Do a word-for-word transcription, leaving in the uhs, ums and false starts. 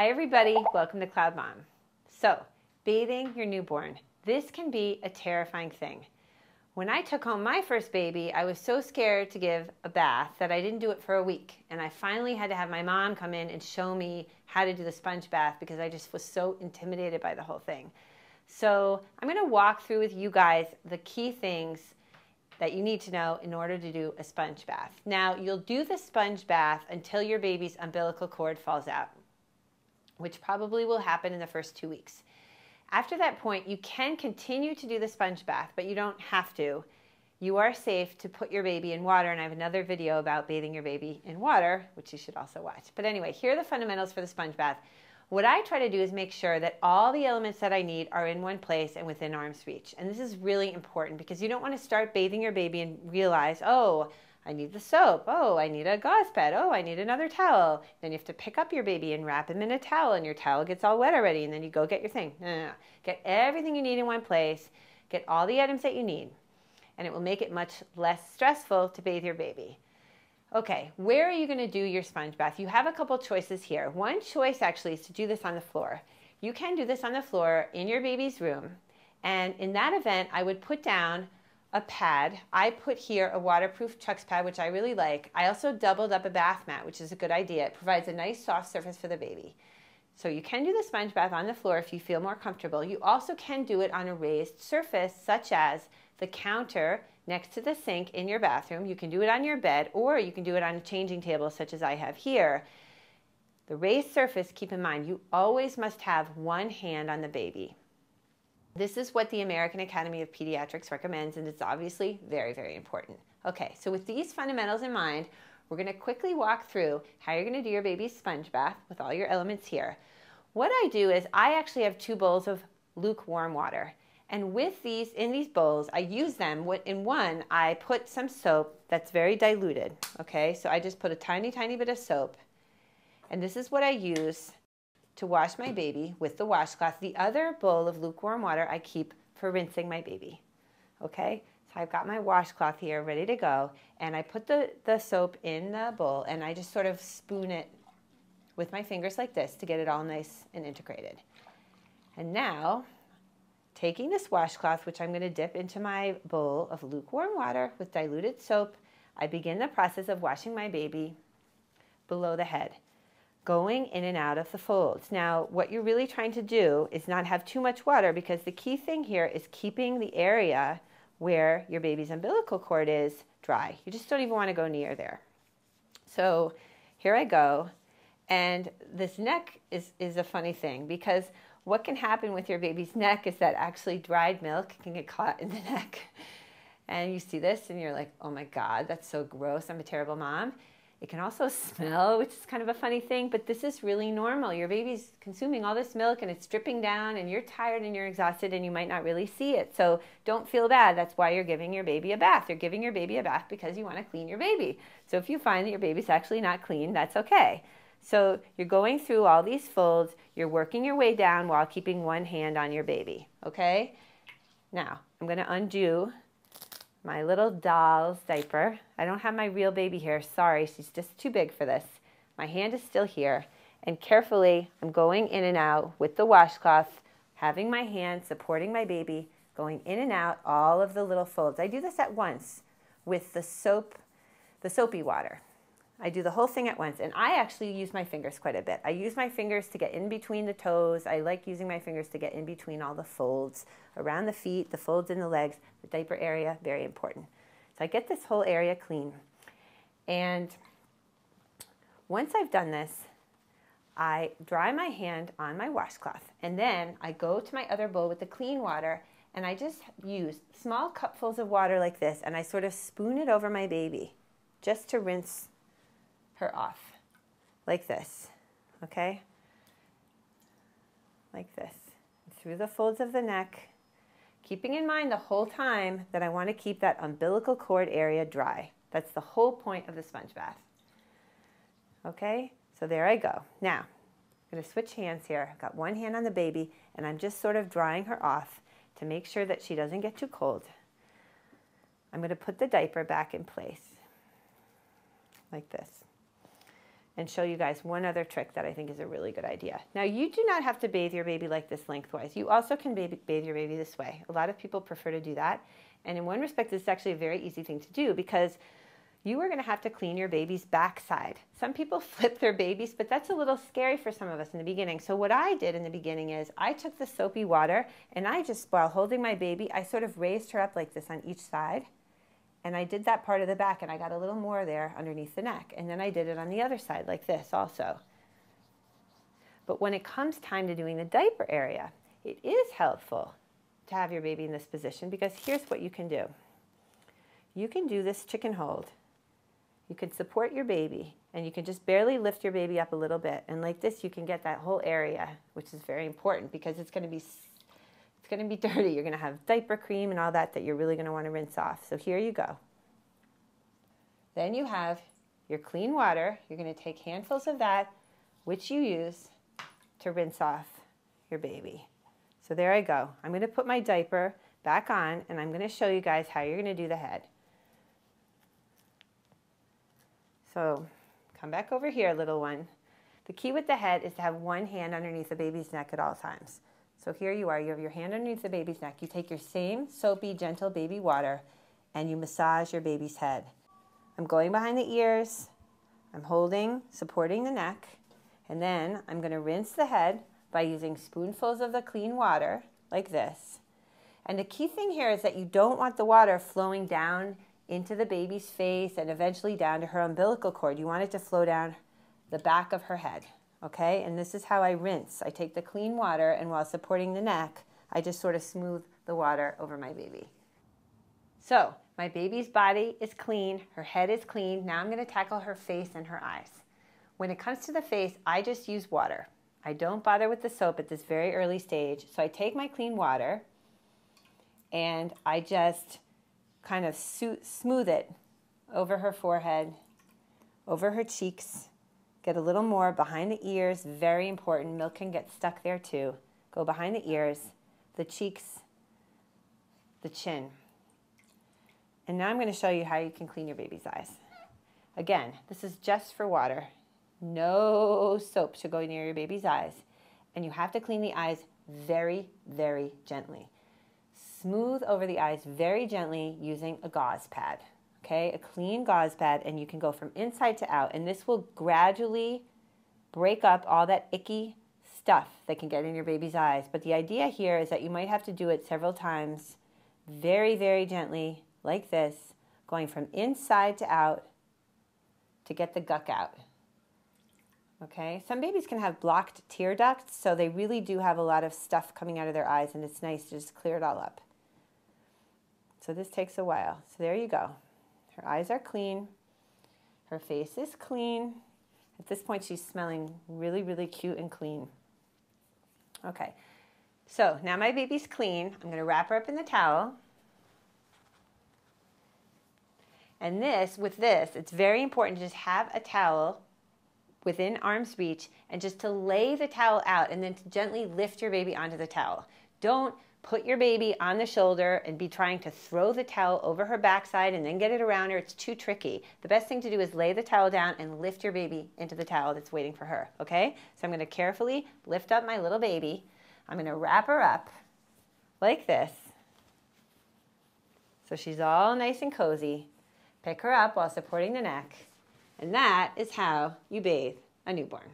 Hi everybody, welcome to CloudMom. So, bathing your newborn. This can be a terrifying thing. When I took home my first baby, I was so scared to give a bath that I didn't do it for a week. And I finally had to have my mom come in and show me how to do the sponge bath because I just was so intimidated by the whole thing. So I'm going to walk through with you guys the key things that you need to know in order to do a sponge bath. Now, you'll do the sponge bath until your baby's umbilical cord falls out, which probably will happen in the first two weeks. After that point, you can continue to do the sponge bath, but you don't have to. You are safe to put your baby in water, and I have another video about bathing your baby in water, which you should also watch. But anyway, here are the fundamentals for the sponge bath. What I try to do is make sure that all the elements that I need are in one place and within arm's reach. And this is really important because you don't want to start bathing your baby and realize, oh, I need the soap, oh, I need a gauze pad, oh, I need another towel. Then you have to pick up your baby and wrap him in a towel, and your towel gets all wet already, and then you go get your thing. No, no, no. Get everything you need in one place, get all the items that you need, and it will make it much less stressful to bathe your baby. Okay, where are you going to do your sponge bath? You have a couple choices here. One choice actually is to do this on the floor. You can do this on the floor in your baby's room, and in that event, I would put down a pad. I put here a waterproof Chucks pad, which I really like. I also doubled up a bath mat, which is a good idea. It provides a nice soft surface for the baby. So you can do the sponge bath on the floor if you feel more comfortable. You also can do it on a raised surface, such as the counter next to the sink in your bathroom. You can do it on your bed, or you can do it on a changing table, such as I have here. The raised surface, keep in mind, you always must have one hand on the baby. This is what the American Academy of Pediatrics recommends, and it's obviously very, very important. Okay, so with these fundamentals in mind, we're going to quickly walk through how you're going to do your baby's sponge bath with all your elements here. What I do is I actually have two bowls of lukewarm water, and with these, in these bowls, I use them. In one, I put some soap that's very diluted, okay? So I just put a tiny, tiny bit of soap, and this is what I use to wash my baby with the washcloth. The other bowl of lukewarm water I keep for rinsing my baby. Okay, so I've got my washcloth here ready to go, and I put the, the soap in the bowl, and I just sort of spoon it with my fingers like this to get it all nice and integrated. And now, taking this washcloth, which I'm going to dip into my bowl of lukewarm water with diluted soap, I begin the process of washing my baby below the head, going in and out of the folds. Now, what you're really trying to do is not have too much water, because the key thing here is keeping the area where your baby's umbilical cord is dry. You just don't even want to go near there. So here I go. And this neck is, is a funny thing, because what can happen with your baby's neck is that actually dried milk can get caught in the neck. And you see this and you're like, oh my God, that's so gross. I'm a terrible mom. It can also smell, which is kind of a funny thing, but this is really normal. Your baby's consuming all this milk and it's dripping down, and you're tired and you're exhausted and you might not really see it. So don't feel bad. That's why you're giving your baby a bath. You're giving your baby a bath because you want to clean your baby. So if you find that your baby's actually not clean, that's okay. So you're going through all these folds. You're working your way down while keeping one hand on your baby, okay? Now, I'm going to undo my little doll's diaper. I don't have my real baby here. Sorry, she's just too big for this. My hand is still here. And carefully, I'm going in and out with the washcloth, having my hand supporting my baby, going in and out all of the little folds. I do this at once with the soap, the soapy water. I do the whole thing at once. And I actually use my fingers quite a bit. I use my fingers to get in between the toes. I like using my fingers to get in between all the folds around the feet, the folds in the legs, the diaper area, very important. So I get this whole area clean. And once I've done this, I dry my hand on my washcloth. And then I go to my other bowl with the clean water, and I just use small cupfuls of water like this, and I sort of spoon it over my baby just to rinse her off, like this, okay? Like this, through the folds of the neck, keeping in mind the whole time that I want to keep that umbilical cord area dry. That's the whole point of the sponge bath. Okay, so there I go. Now, I'm going to switch hands here. I've got one hand on the baby, and I'm just sort of drying her off to make sure that she doesn't get too cold. I'm going to put the diaper back in place, like this. and show you guys one other trick that I think is a really good idea. Now, you do not have to bathe your baby like this lengthwise. You also can bathe your baby this way. A lot of people prefer to do that. And in one respect, it's actually a very easy thing to do because you are going to have to clean your baby's backside. Some people flip their babies, but that's a little scary for some of us in the beginning. So what I did in the beginning is I took the soapy water and I just, while holding my baby, I sort of raised her up like this on each side. And I did that part of the back and I got a little more there underneath the neck. And then I did it on the other side like this also. But when it comes time to doing the diaper area, it is helpful to have your baby in this position because here's what you can do. You can do this chicken hold. You can support your baby and you can just barely lift your baby up a little bit. And like this, you can get that whole area, which is very important because it's going to be, it's going to be dirty. You're going to have diaper cream and all that that you're really going to want to rinse off. So here you go. Then you have your clean water. You're going to take handfuls of that, which you use to rinse off your baby. So there I go. I'm going to put my diaper back on and I'm going to show you guys how you're going to do the head. So come back over here, little one. The key with the head is to have one hand underneath the baby's neck at all times. So here you are, you have your hand underneath the baby's neck. You take your same soapy, gentle baby water and you massage your baby's head. I'm going behind the ears, I'm holding, supporting the neck, and then I'm gonna rinse the head by using spoonfuls of the clean water, like this. And the key thing here is that you don't want the water flowing down into the baby's face and eventually down to her umbilical cord. You want it to flow down the back of her head, okay? And this is how I rinse. I take the clean water and while supporting the neck, I just sort of smooth the water over my baby. So my baby's body is clean, her head is clean. Now I'm gonna tackle her face and her eyes. When it comes to the face, I just use water. I don't bother with the soap at this very early stage. So I take my clean water and I just kind of smooth it over her forehead, over her cheeks, get a little more behind the ears, very important, milk can get stuck there too. Go behind the ears, the cheeks, the chin. And now I'm going to show you how you can clean your baby's eyes. Again, this is just for water. No soap should go near your baby's eyes. And you have to clean the eyes very, very gently. Smooth over the eyes very gently using a gauze pad, okay? A clean gauze pad, and you can go from inside to out, and this will gradually break up all that icky stuff that can get in your baby's eyes. But the idea here is that you might have to do it several times very, very gently like this, going from inside to out to get the guck out, okay? Some babies can have blocked tear ducts, so they really do have a lot of stuff coming out of their eyes, and it's nice to just clear it all up. So this takes a while. So there you go. Her eyes are clean. Her face is clean. At this point, she's smelling really, really cute and clean. Okay. So now my baby's clean. I'm going to wrap her up in the towel. And this, with this, it's very important to just have a towel within arm's reach and just to lay the towel out and then to gently lift your baby onto the towel. Don't put your baby on the shoulder and be trying to throw the towel over her backside and then get it around her. It's too tricky. The best thing to do is lay the towel down and lift your baby into the towel that's waiting for her, okay? So I'm going to carefully lift up my little baby. I'm going to wrap her up like this so she's all nice and cozy. Pick her up while supporting the neck. And that is how you bathe a newborn.